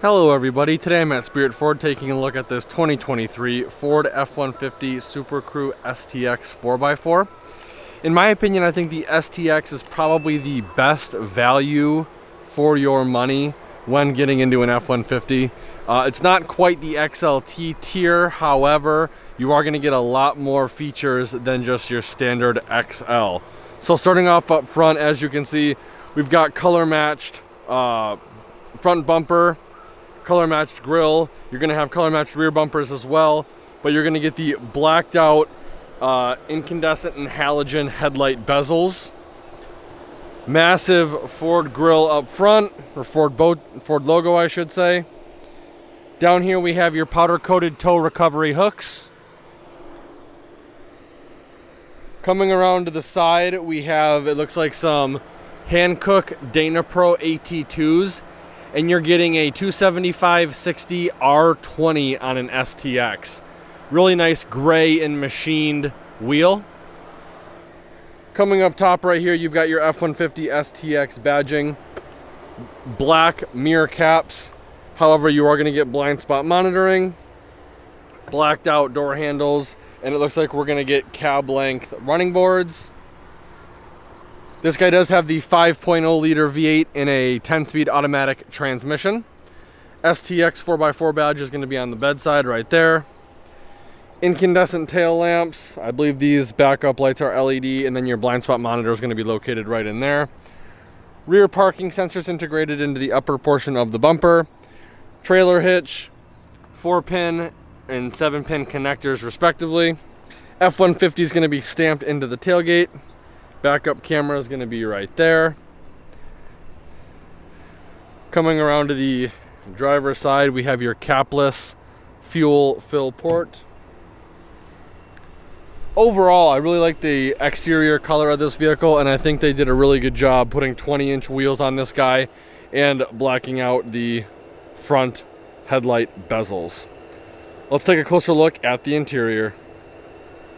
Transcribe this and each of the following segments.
Hello everybody, today I'm at Spirit Ford taking a look at this 2023 Ford F150 Super Crew STX 4x4. In my opinion, I think the STX is probably the best value for your money when getting into an F150. It's not quite the XLT tier, however, you are going to get a lot more features than just your standard XL. So starting off up front, as you can see, we've got color matched front bumper, color matched grille. You're gonna have color matched rear bumpers as well, but you're gonna get the blacked out incandescent and halogen headlight bezels. Massive Ford grille up front, or Ford logo I should say. Down here we have your powder coated tow recovery hooks. Coming around to the side we have, it looks like, some Hankook Dynapro AT2s. And you're getting a 275/60 R20 on an STX. Really nice gray and machined wheel. Coming up top right here, you've got your F150 STX badging, black mirror caps. However, you are going to get blind spot monitoring, blacked out door handles, and it looks like we're going to get cab length running boards. This guy does have the 5.0 liter V8 in a 10-speed automatic transmission. STX 4x4 badge is going to be on the bedside right there. Incandescent tail lamps. I believe these backup lights are LED, and then your blind spot monitor is going to be located right in there. Rear parking sensors integrated into the upper portion of the bumper. Trailer hitch, 4-pin and 7-pin connectors respectively. F150 is going to be stamped into the tailgate. Backup camera is going to be right there. Coming around to the driver's side, we have your capless fuel fill port. Overall, I really like the exterior color of this vehicle, and I think they did a really good job putting 20-inch wheels on this guy and blacking out the front headlight bezels. Let's take a closer look at the interior.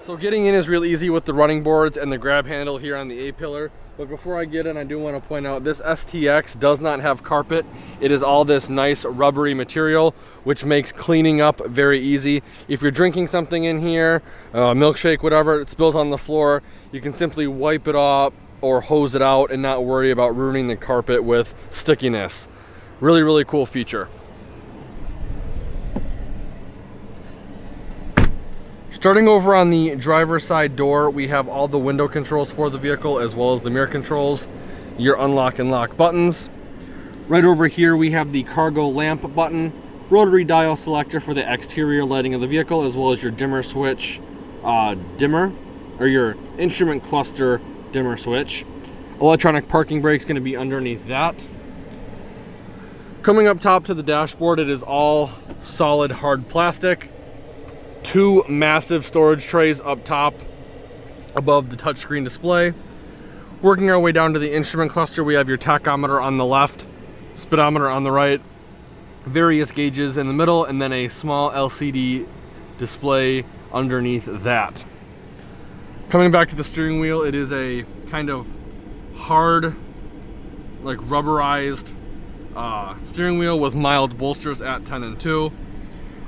So getting in is real easy with the running boards and the grab handle here on the A-pillar. But before I get in, I do want to point out this STX does not have carpet. It is all this nice rubbery material, which makes cleaning up very easy. If you're drinking something in here, a milkshake, whatever, it spills on the floor, you can simply wipe it off or hose it out and not worry about ruining the carpet with stickiness. Really, really cool feature. Starting over on the driver's side door, we have all the window controls for the vehicle, as well as the mirror controls, your unlock and lock buttons. Right over here we have the cargo lamp button, rotary dial selector for the exterior lighting of the vehicle, as well as your dimmer switch, your instrument cluster dimmer switch. Electronic parking brake is going to be underneath that. Coming up top to the dashboard, it is all solid hard plastic. Two massive storage trays up top above the touchscreen display. Working our way down to the instrument cluster, we have your tachometer on the left, speedometer on the right, various gauges in the middle, and then a small LCD display underneath that. Coming back to the steering wheel, it is a kind of hard, like rubberized steering wheel with mild bolsters at 10 and 2.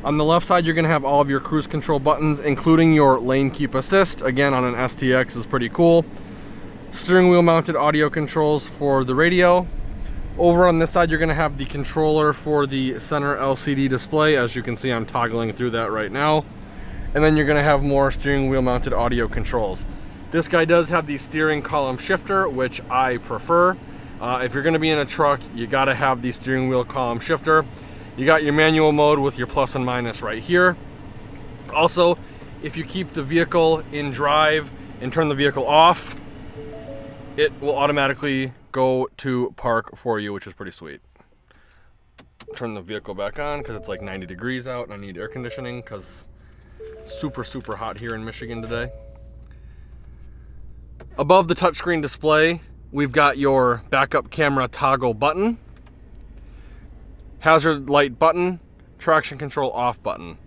On the left side, you're going to have all of your cruise control buttons, including your lane keep assist. Again, on an STX is pretty cool. Steering wheel mounted audio controls for the radio. Over on this side, you're going to have the controller for the center LCD display. As you can see, I'm toggling through that right now. And then you're going to have more steering wheel mounted audio controls. This guy does have the steering column shifter, which I prefer. If you're going to be in a truck, you got to have the steering wheel column shifter. You got your manual mode with your plus and minus right here. Also, if you keep the vehicle in drive and turn the vehicle off, it will automatically go to park for you, which is pretty sweet. Turn the vehicle back on because it's like 90 degrees out and I need air conditioning because it's super, super hot here in Michigan today. Above the touchscreen display, we've got your backup camera toggle button, hazard light button, traction control off button.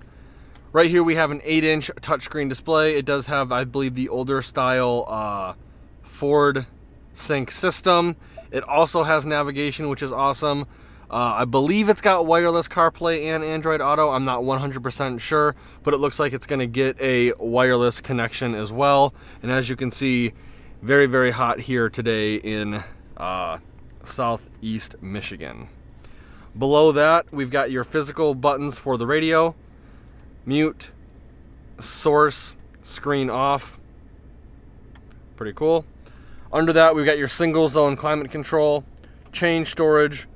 Right here we have an 8-inch touchscreen display. It does have, I believe, the older style Ford Sync system. It also has navigation, which is awesome. I believe it's got wireless CarPlay and Android Auto. I'm not 100% sure, but it looks like it's going to get a wireless connection as well. And as you can see, very, very hot here today in Southeast Michigan. Below that, we've got your physical buttons for the radio, mute, source, screen off. Pretty cool. Under that, we've got your single zone climate control, change storage,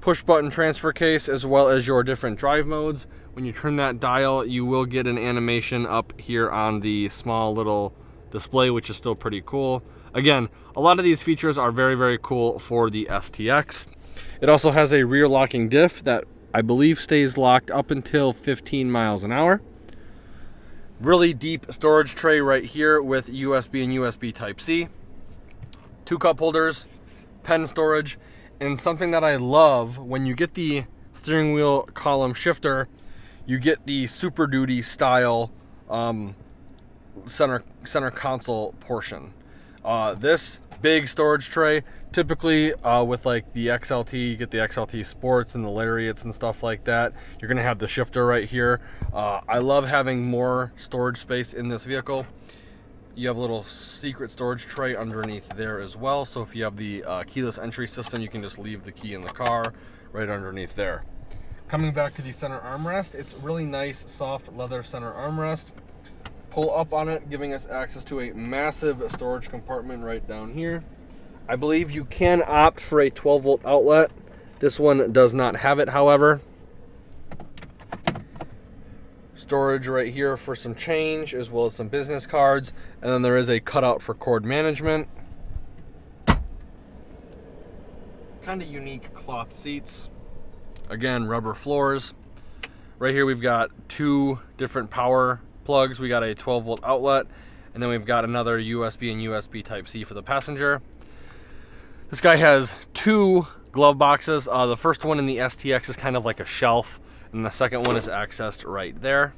push button transfer case, as well as your different drive modes. When you turn that dial, you will get an animation up here on the small little display, which is still pretty cool. Again, a lot of these features are very, very cool for the STX. It also has a rear locking diff that I believe stays locked up until 15 miles an hour. Really deep storage tray right here with USB and USB Type-C. 2 cup holders, pen storage. And something that I love, when you get the steering wheel column shifter, you get the Super Duty style center console portion. This big storage tray, typically with like the XLT, you get the XLT Sports and the Lariats and stuff like that. You're gonna have the shifter right here. I love having more storage space in this vehicle. You have a little secret storage tray underneath there as well. So if you have the keyless entry system, you can just leave the key in the car right underneath there. Coming back to the center armrest, it's really nice, soft leather center armrest. Pull up on it, giving us access to a massive storage compartment right down here. I believe you can opt for a 12-volt outlet. This one does not have it, however. Storage right here for some change as well as some business cards, and then there is a cutout for cord management. Kind of unique cloth seats, again rubber floors. Right here we've got two different power plugs. We got a 12-volt outlet, and then we've got another USB and USB Type-C for the passenger. This guy has two glove boxes. The first one in the STX is kind of like a shelf, and the second one is accessed right there.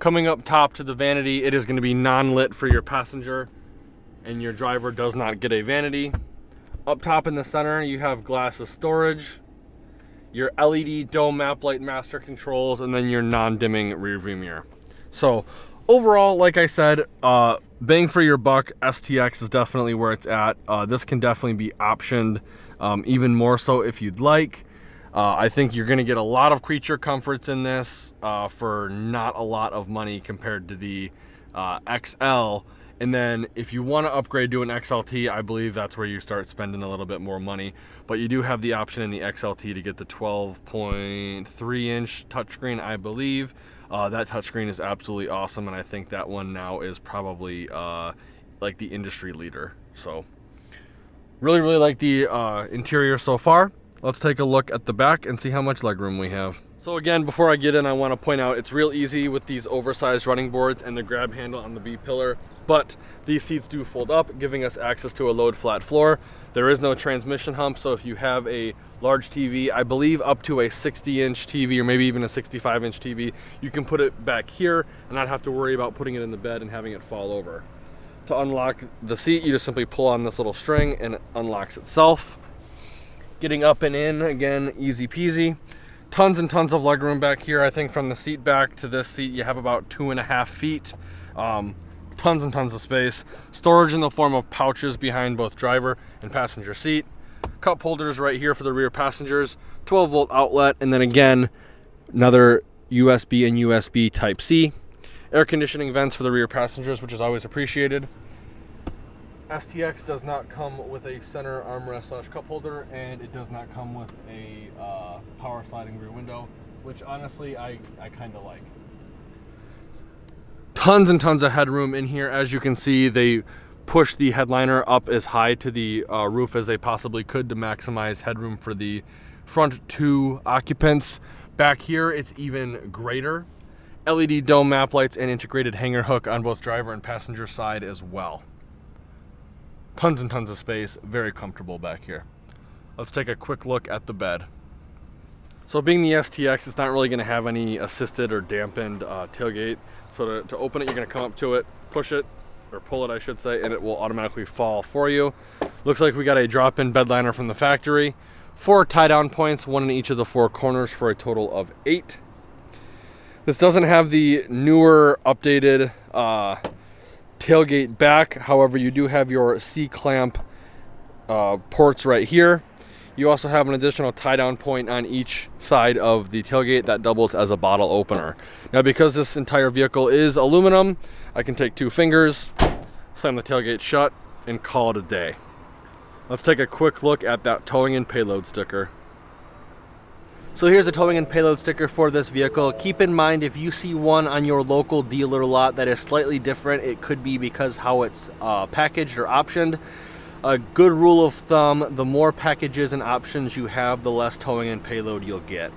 Coming up top to the vanity, it is going to be non-lit for your passenger, and your driver does not get a vanity. Up top in the center, you have glass of storage, your LED dome map light master controls, and then your non-dimming rear view mirror. So overall, like I said, bang for your buck, STX is definitely where it's at. This can definitely be optioned even more so if you'd like. I think you're going to get a lot of creature comforts in this for not a lot of money compared to the XL. And then if you want to upgrade to an XLT, I believe that's where you start spending a little bit more money. But you do have the option in the XLT to get the 12.3-inch touchscreen, I believe. That touchscreen is absolutely awesome, and I think that one now is probably like the industry leader. So really, really like the interior so far. Let's take a look at the back and see how much legroom we have. So again, before I get in, I want to point out it's real easy with these oversized running boards and the grab handle on the B pillar, but these seats do fold up, giving us access to a load flat floor. There is no transmission hump, so if you have a large TV, I believe up to a 60-inch TV or maybe even a 65-inch TV, you can put it back here and not have to worry about putting it in the bed and having it fall over. To unlock the seat, you just simply pull on this little string and it unlocks itself. Getting up and in, again, easy peasy. Tons and tons of legroom back here. I think from the seat back to this seat, you have about 2.5 feet. Tons and tons of space. Storage in the form of pouches behind both driver and passenger seat. Cup holders right here for the rear passengers. 12-volt outlet, and then again, another USB and USB Type-C. Air conditioning vents for the rear passengers, which is always appreciated. STX does not come with a center armrest / cup holder, and it does not come with a power sliding rear window, which honestly I kind of like. Tons and tons of headroom in here. As you can see, they push the headliner up as high to the roof as they possibly could to maximize headroom for the front two occupants. Back here, it's even greater. LED dome map lights and integrated hanger hook on both driver and passenger side as well. Tons and tons of space, very comfortable back here. Let's take a quick look at the bed. So being the STX, it's not really going to have any assisted or dampened tailgate. So to open it, you're going to come up to it, push it, or pull it, I should say, and it will automatically fall for you. Looks like we got a drop-in bed liner from the factory. 4 tie-down points, one in each of the 4 corners for a total of 8. This doesn't have the newer, updated tailgate back. However, you do have your C-clamp ports right here. You also have an additional tie-down point on each side of the tailgate that doubles as a bottle opener. Now, because this entire vehicle is aluminum, I can take 2 fingers, slam the tailgate shut, and call it a day. Let's take a quick look at that towing and payload sticker. So here's the towing and payload sticker for this vehicle. Keep in mind, if you see one on your local dealer lot that is slightly different, it could be because how it's packaged or optioned. A good rule of thumb, the more packages and options you have, the less towing and payload you'll get.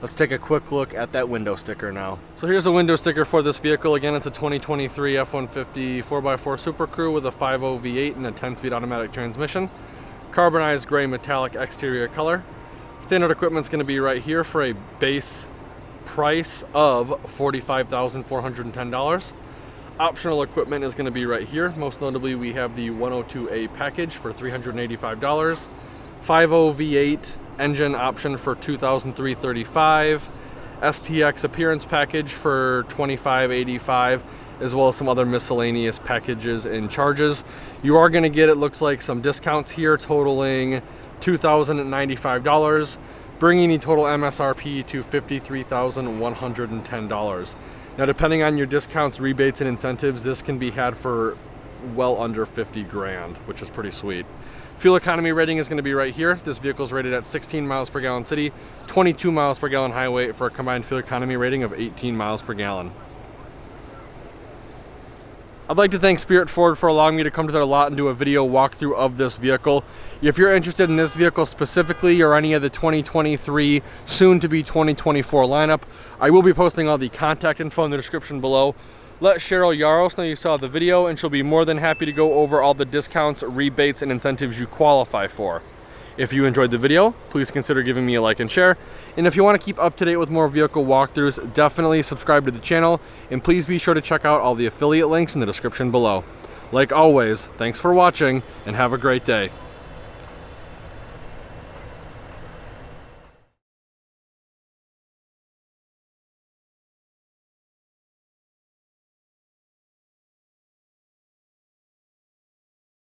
Let's take a quick look at that window sticker now. So here's a window sticker for this vehicle. Again, it's a 2023 F-150 4x4 Super Crew with a 5.0 V8 and a 10-speed automatic transmission. Carbonized gray metallic exterior color. Standard equipment's going to be right here for a base price of $45,410. Optional equipment is going to be right here. Most notably, we have the 102A package for $385. 5.0 V8 engine option for $2,335, STX appearance package for $2,585, as well as some other miscellaneous packages and charges. You are going to get, it looks like, some discounts here totaling $2,095, bringing the total MSRP to $53,110. Now, depending on your discounts, rebates, and incentives, this can be had for well under 50 grand, which is pretty sweet. Fuel economy rating is going to be right here. This vehicle is rated at 16 miles per gallon city, 22 miles per gallon highway, for a combined fuel economy rating of 18 miles per gallon. I'd like to thank Spirit Ford for allowing me to come to their lot and do a video walkthrough of this vehicle. If you're interested in this vehicle specifically or any of the 2023, soon to be 2024 lineup, I will be posting all the contact info in the description below. Let Cheryl Yaros know you saw the video, and she'll be more than happy to go over all the discounts, rebates, and incentives you qualify for. If you enjoyed the video, please consider giving me a like and share. And if you want to keep up to date with more vehicle walkthroughs, definitely subscribe to the channel, and please be sure to check out all the affiliate links in the description below. Like always, thanks for watching, and have a great day.